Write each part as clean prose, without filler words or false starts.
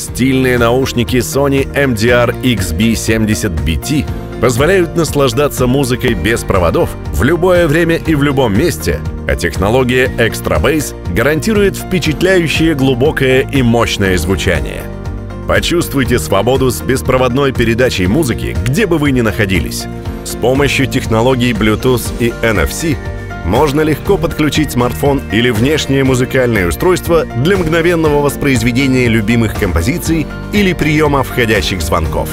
Стильные наушники Sony MDR-XB70BT позволяют наслаждаться музыкой без проводов в любое время и в любом месте, а технология Extra Bass гарантирует впечатляющее глубокое и мощное звучание. Почувствуйте свободу с беспроводной передачей музыки, где бы вы ни находились. С помощью технологий Bluetooth и NFC можно легко подключить смартфон или внешнее музыкальное устройство для мгновенного воспроизведения любимых композиций или приема входящих звонков.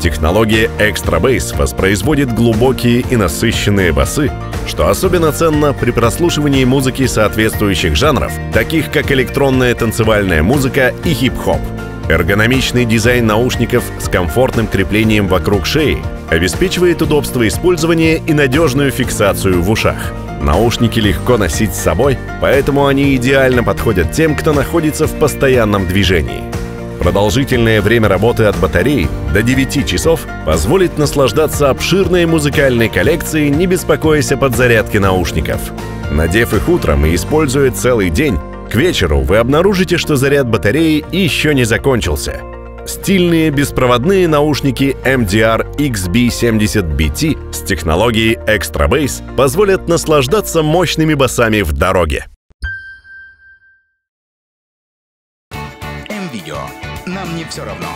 Технология Extra Bass воспроизводит глубокие и насыщенные басы, что особенно ценно при прослушивании музыки соответствующих жанров, таких как электронная танцевальная музыка и хип-хоп. Эргономичный дизайн наушников с комфортным креплением вокруг шеи обеспечивает удобство использования и надежную фиксацию в ушах. Наушники легко носить с собой, поэтому они идеально подходят тем, кто находится в постоянном движении. Продолжительное время работы от батареи до 9 часов позволит наслаждаться обширной музыкальной коллекцией, не беспокоясь о подзарядке наушников. Надев их утром и используя целый день, к вечеру вы обнаружите, что заряд батареи еще не закончился. Стильные беспроводные наушники MDR-XB70BT с технологией Extra Bass позволят наслаждаться мощными басами в дороге. Нам не все равно.